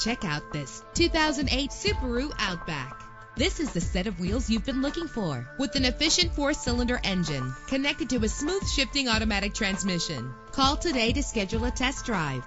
Check out this 2008 Subaru Outback. This is the set of wheels you've been looking for, with an efficient 4-cylinder engine connected to a smooth shifting automatic transmission. Call today to schedule a test drive.